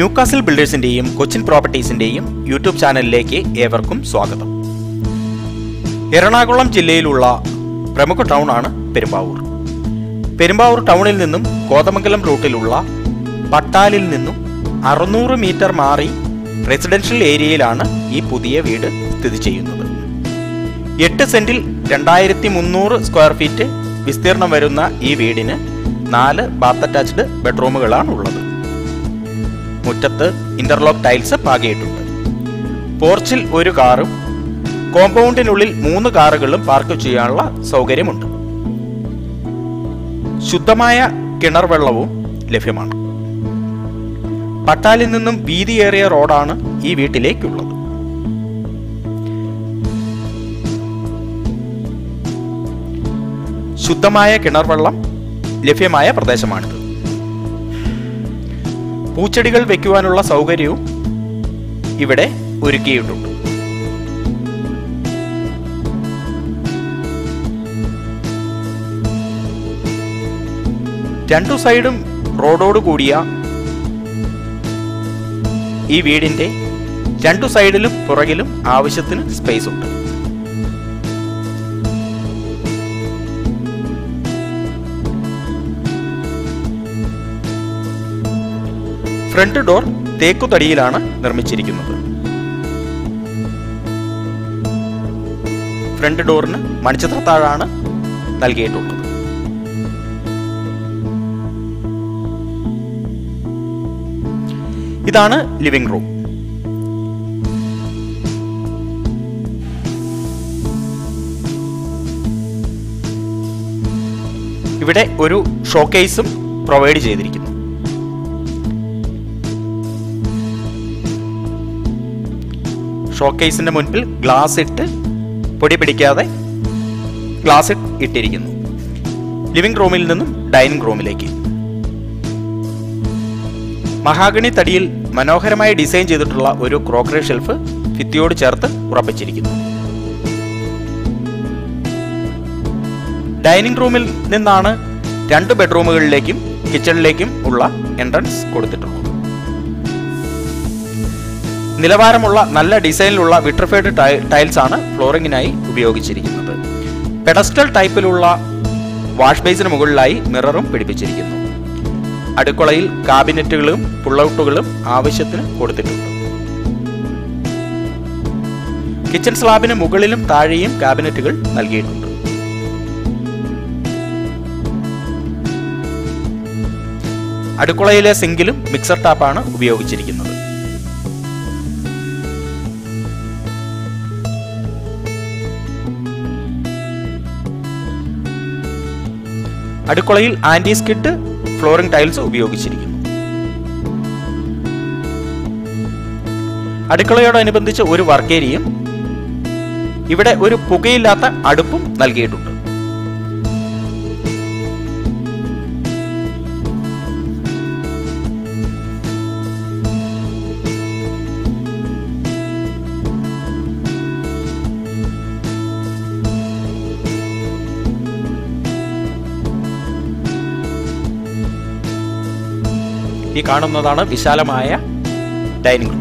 Newcastle Builders-ന്റെയും Kochin Properties-ന്റെയും YouTube ചാനലിലേക്ക് ഏവർക്കും സ്വാഗതം. എറണാകുളം ജില്ലയിലുള്ള പ്രമുഖ ടൗണാണ് പെരുമ്പാവൂർ. പെരുമ്പാവൂർ ടൗണിൽ നിന്നും കോതമംഗലം റൂട്ടിലുള്ള പട്ടാലിൽ നിന്നും 600 മീറ്റർ മാറി റെസിഡൻഷ്യൽ ഏരിയയിലാണ് ഈ പുതിയ വീട് സ്ഥിതി ചെയ്യുന്നത്. 8 സെന്റിൽ 2300 സ്ക്വയർ ഫീറ്റ് വിസ്തീർണം വരുന്ന ഈ വീടിന് 4 ബാത്ത് അറ്റാച്ച്ഡ് ബെഡ്റൂമുകളാണ് ഉള്ളത്. മുറ്റത്ത് ഇന്റർലോക്ക് ടൈൽസ് പാകിയിട്ടുണ്ട്. പോർച്ചിൽ ഒരു കാറും കോമ്പൗണ്ടിനുള്ളിൽ 3 കാറുകളും പാർക്ക് ചെയ്യാനുള്ള സൗകര്യമുണ്ട്. ശുദ്ധമായ കിണർ വെള്ളവും ലഭ്യമാണ്. പട്ടാലിൽ നിന്നും വീതിയേറിയ റോഡാണ് ഈ വീട്ടിലേക്കുള്ളത്. ശുദ്ധമായ കിണർ വെള്ളം ലഭ്യമായ പ്രദേശമാണിത്. പൂച്ചെടികൾ വെക്കുവാനുള്ള സൗകര്യവും ഇവിടെ ഒരുക്കിയിട്ടുണ്ട്. രണ്ടു സൈഡും റോഡോട് കൂടിയ ഈ വീടിന്റെ 2 സൈഡിലും പുറകിലും ആവശ്യത്തിന് സ്പേസ് ഉണ്ട്. ഫ്രണ്ട് ഡോർ തേക്കുതടിയിലാണ് നിർമ്മിച്ചിരിക്കുന്നത്. ഫ്രണ്ട് ഡോറിന് മണിച്ചിത്രത്താഴാണ് നൽകിയിട്ടുള്ളത്. ഇതാണ് ലിവിംഗ് റൂം. ഇവിടെ ഒരു ഷോക്കേസും പ്രൊവൈഡ് ചെയ്തിരിക്കുന്നു. ഷോക്കേസിന്റെ മുൻപിൽ ഗ്ലാസ് ഇട്ട് പൊടി പിടിക്കാതെ ഗ്ലാസ് ഇട്ടിരിക്കുന്നു. ലിവിംഗ് റൂമിൽ നിന്നും ഡൈനിങ് റൂമിലേക്ക് മഹാഗണി തടിയിൽ മനോഹരമായി ഡിസൈൻ ചെയ്തിട്ടുള്ള ഒരു ക്രോക്കറി ഷെൽഫ് ഭിത്തിയോട് ചേർത്ത് ഉറപ്പിച്ചിരിക്കുന്നു. ഡൈനിങ് റൂമിൽ നിന്നാണ് 2 ബെഡ്റൂമുകളിലേക്കും കിച്ചണിലേക്കും ഉള്ള എൻട്രൻസ് കൊടുത്തിട്ടുള്ളത്. നിലവാരമുള്ള നല്ല ഡിസൈനിലുള്ള വിട്രിഫൈഡ് ടൈൽസ് ആണ് ഫ്ലോറിങ്ങിനായി ഉപയോഗിച്ചിരിക്കുന്നത്. പെഡസ്റ്റൽ ടൈപ്പിലുള്ള വാഷ് ബേസിന് മുകളിലായി മിററും പിടിപ്പിച്ചിരിക്കുന്നു. അടുക്കളയിൽ കാബിനറ്റുകളും പുള്ളൌട്ടുകളും ആവശ്യത്തിന് കൊടുത്തിട്ടുണ്ട്. കിച്ചൺ സ്ലാബിന് മുകളിലും താഴെയും കാബിനറ്റുകൾ നൽകിയിട്ടുണ്ട്. അടുക്കളയിലെ സിങ്കിലും മിക്സർ ടാപ്പാണ് ഉപയോഗിച്ചിരിക്കുന്നത്. അടുക്കളയിൽ ആന്റി സ്കിഡ് ഫ്ലോറിംഗ് ടൈൽസ് ഉപയോഗിച്ചിരിക്കുന്നു. അടുക്കളയോടനുബന്ധിച്ച് ഒരു വർക്ക് ഏരിയയും ഇവിടെ ഒരു പുകയില്ലാത്ത അടുപ്പും നൽകിയിട്ടുണ്ട്. ഈ കാണുന്നതാണ് വിശാലമായ ഡൈനിങ് റൂം.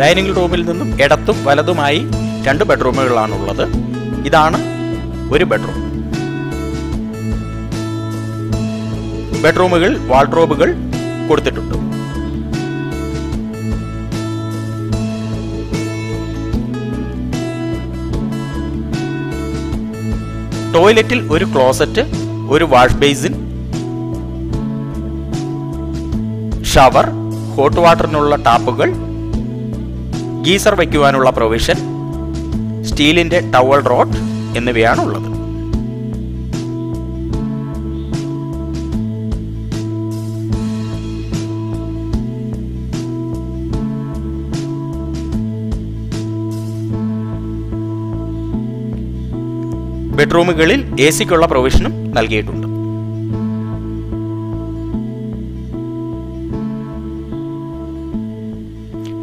ഡൈനിങ് റൂമിൽ നിന്നും ഇടത്തും വലതുമായി 2 ബെഡ്റൂമുകളാണുള്ളത്. ഇതാണ് ഒരു ബെഡ്റൂം. ബെഡ്റൂമുകൾ വാൾഡ്രോബുകൾ കൊടുത്തിട്ടുണ്ട്. ടോയ്ലറ്റിൽ ഒരു ക്ലോസറ്റ്, ഒരു വാഷ് ബേസിൻ, ഷവർ, ഹോട്ട് വാട്ടറിനുള്ള ടാപ്പുകൾ, ഗീസർ വയ്ക്കുവാനുള്ള പ്രൊവിഷൻ, സ്റ്റീലിന്റെ ടവൽ റോഡ് എന്നിവയാണ് ഉള്ളത്. ബെഡ്റൂമുകളിൽ എ സിക്കുള്ള പ്രൊവിഷനും നൽകിയിട്ടുണ്ട്.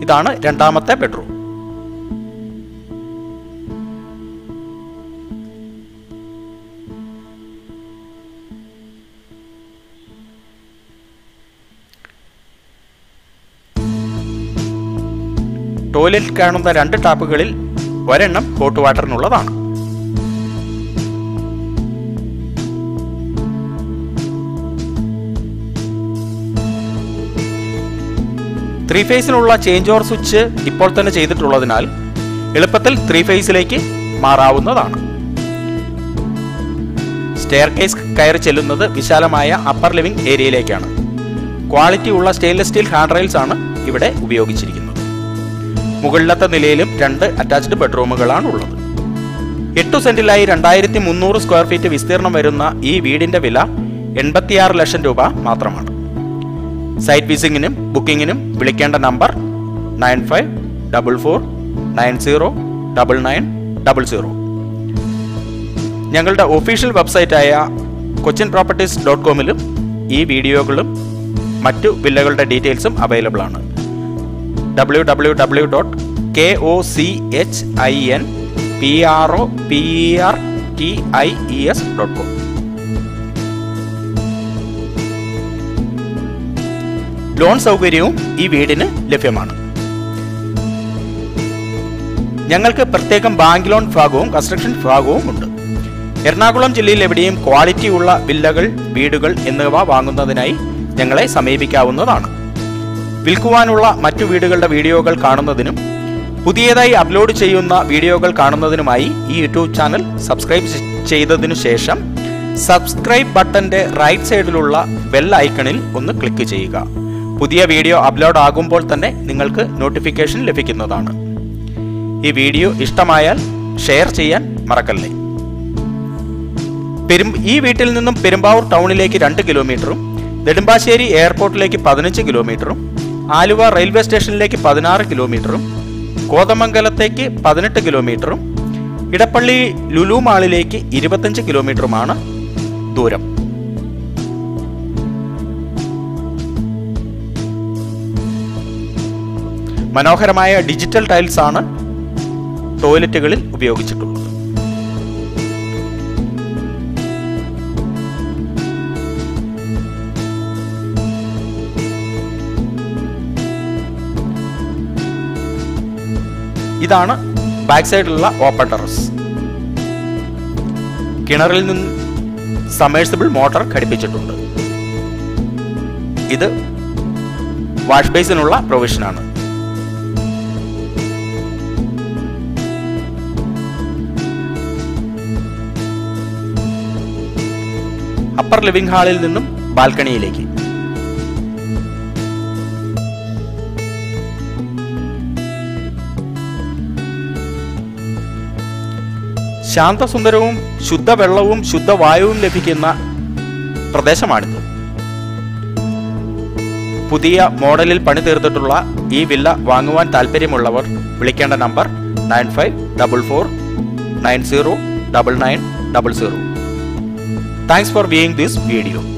ഇതാണ് രണ്ടാമത്തെ ബെഡ്റൂം. ടോയ്ലറ്റിൽ കാണുന്ന രണ്ട് ടാപ്പുകളിൽ ഒരെണ്ണം ഹോട്ട് വാട്ടറിനുള്ളതാണ്. ത്രീ ഫേസിനുള്ള ചേഞ്ച് ഓവർ സ്വിച്ച് ഇപ്പോൾ തന്നെ ചെയ്തിട്ടുള്ളതിനാൽ എളുപ്പത്തിൽ ത്രീ ഫേസിലേക്ക് മാറാവുന്നതാണ്. സ്റ്റെയർ കേസ് കയറി ചെല്ലുന്നത് വിശാലമായ അപ്പർ ലിവിംഗ് ഏരിയയിലേക്കാണ്. ക്വാളിറ്റി ഉള്ള സ്റ്റെയിൻലെസ് സ്റ്റീൽ ഹാൻഡ് റെയിൽസ് ആണ് ഇവിടെ ഉപയോഗിച്ചിരിക്കുന്നത്. മുകളിലത്തെ നിലയിലും രണ്ട് അറ്റാച്ച്ഡ് ബെഡ്റൂമുകളാണ് ഉള്ളത്. 8 സെന്റിലായി 2300 സ്ക്വയർ ഫീറ്റ് വിസ്തീർണം വരുന്ന ഈ വീടിന്റെ വില 86 ലക്ഷം രൂപ മാത്രമാണ്. സൈറ്റ് വിസിറ്റിങ്ങിനും ബുക്കിങ്ങിനും വിളിക്കേണ്ട നമ്പർ 9544909900. ഞങ്ങളുടെ ഒഫീഷ്യൽ വെബ്സൈറ്റായ kochinproperties.com-ലും ഈ വീഡിയോകളും മറ്റു വില്ലകളുടെ ഡീറ്റെയിൽസും അവൈലബിൾ ആണ്. www.kochinproperties.com. ലോൺ സൗകര്യവും ഈ വീടിന് ലഭ്യമാണ്. ഞങ്ങൾക്ക് പ്രത്യേകം ബാങ്ക് ലോൺ ഭാഗവും കൺസ്ട്രക്ഷൻ ഭാഗവും ഉണ്ട്. എറണാകുളം ജില്ലയിൽ എവിടെയും ക്വാളിറ്റിയുള്ള വില്ലകൾ, വീടുകൾ എന്നിവ വാങ്ങുന്നതിനായി ഞങ്ങളെ സമീപിക്കാവുന്നതാണ്. വിൽക്കുവാനുള്ള മറ്റു വീടുകളുടെ വീഡിയോകൾ കാണുന്നതിനും പുതിയതായി അപ്ലോഡ് ചെയ്യുന്ന വീഡിയോകൾ കാണുന്നതിനുമായി ഈ യൂട്യൂബ് ചാനൽ സബ്സ്ക്രൈബ് ചെയ്തതിനു ശേഷം സബ്സ്ക്രൈബ് ബട്ടന്റെ റൈറ്റ് സൈഡിലുള്ള ബെൽ ഐക്കണിൽ ഒന്ന് ക്ലിക്ക് ചെയ്യുക. പുതിയ വീഡിയോ അപ്ലോഡ് ആകുമ്പോൾ തന്നെ നിങ്ങൾക്ക് നോട്ടിഫിക്കേഷൻ ലഭിക്കുന്നതാണ്. ഈ വീഡിയോ ഇഷ്ടമായാൽ ഷെയർ ചെയ്യാൻ മറക്കല്ലേ. ഈ വീട്ടിൽ നിന്നും പെരുമ്പാവൂർ ടൗണിലേക്ക് 2 കിലോമീറ്ററും നെടുമ്പാശ്ശേരി എയർപോർട്ടിലേക്ക് 15 കിലോമീറ്ററും ആലുവ റെയിൽവേ സ്റ്റേഷനിലേക്ക് 16 കിലോമീറ്ററും കോതമംഗലത്തേക്ക് 18 കിലോമീറ്ററും ഇടപ്പള്ളി ലുലു മാളിലേക്ക് 25 കിലോമീറ്ററുമാണ് ദൂരം. മനോഹരമായ ഡിജിറ്റൽ ടൈൽസ് ആണ് ടോയ്ലറ്റുകളിൽ ഉപയോഗിച്ചിട്ടുള്ളത്. ഇതാണ് ബാക്ക് സൈഡിലുള്ള ഓപ്പൺ ടെറസ്. കിണറിൽ നിന്ന് സമ്മേഴ്സിബിൾ മോട്ടോർ ഘടിപ്പിച്ചിട്ടുണ്ട്. ഇത് വാഷ് ബേസിനുള്ള പ്രൊവിഷനാണ്. അപ്പർ ലിവിംഗ് ഹാളിൽ നിന്നും ബാൽക്കണിയിലേക്ക് ശാന്തസുന്ദരവും ശുദ്ധവെള്ളവും ശുദ്ധവായുവും ലഭിക്കുന്ന പ്രദേശമാണിത്. പുതിയ മോഡലിൽ പണി തീർത്തിട്ടുള്ള ഈ വില്ല വാങ്ങുവാൻ താല്പര്യമുള്ളവർ വിളിക്കേണ്ട number 9544909900. Thanks for viewing this video.